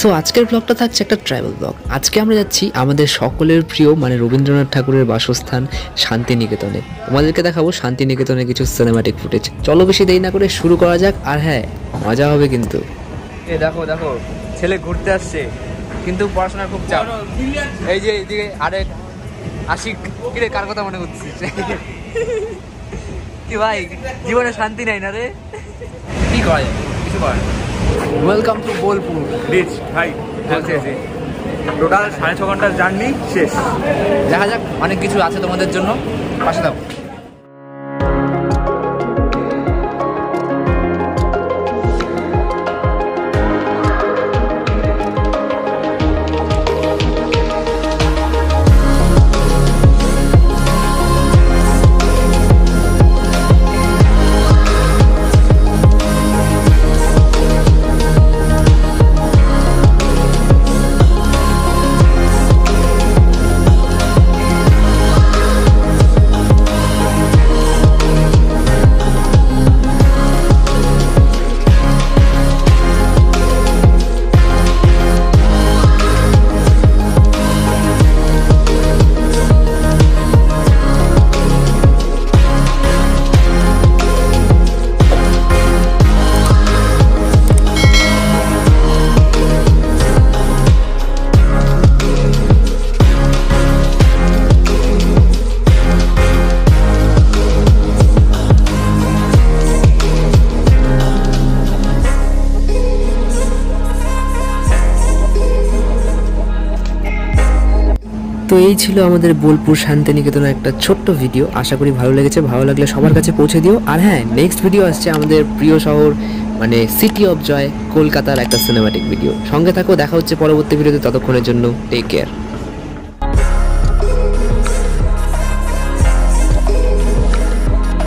So আজকের ব্লগটা থাকছে একটা ট্রাভেল ব্লগ। আজকে আমরা যাচ্ছি আমাদের সকলের প্রিয় মানে রবীন্দ্রনাথ ঠাকুরের বাসস্থান শান্তিনিকেতনে। তোমাদেরকে দেখাবো শান্তিনিকেতনের কিছু সিনেম্যাটিক ফুটেজ। চলো বেশি দেরি না করে শুরু করা যাক। আর হ্যাঁ, মজা হবে কিন্তু। এ দেখো দেখো, ছেলে ঘুরতে আসছে কিন্তু পড়াশোনা খুব চাপ। এই যে এদিকে আরেক আশিক, কিরে কার কথা মনে করছিস কি ভাই, জীবনে শান্তি নাই না রে, কি করা যায় কিছু করা যায়। ওয়েলকাম টু বোলপুর বিচ ভাই, বলছি আছি। টোটাল 6.5 ঘন্টার জার্নি শেষ। দেখা যাক, অনেক কিছু আছে তোমাদের জন্য, পাশে থাকো। তো এই ছিল আমাদের বোলপুর শান্তিনিকেতনের একটা ছোট্ট ভিডিও। আশা করি ভালো লেগেছে, ভালো লাগলে সবার কাছে পৌঁছে দিও। আর হ্যাঁ, নেক্সট ভিডিও আসছে আমাদের প্রিয় শহর মানে সিটি অফ জয় কলকাতার একটা সিনেম্যাটিক ভিডিও। সঙ্গে থাকো, দেখা হচ্ছে পরবর্তী ভিডিওতে। ততক্ষণের জন্য টেক কেয়ার।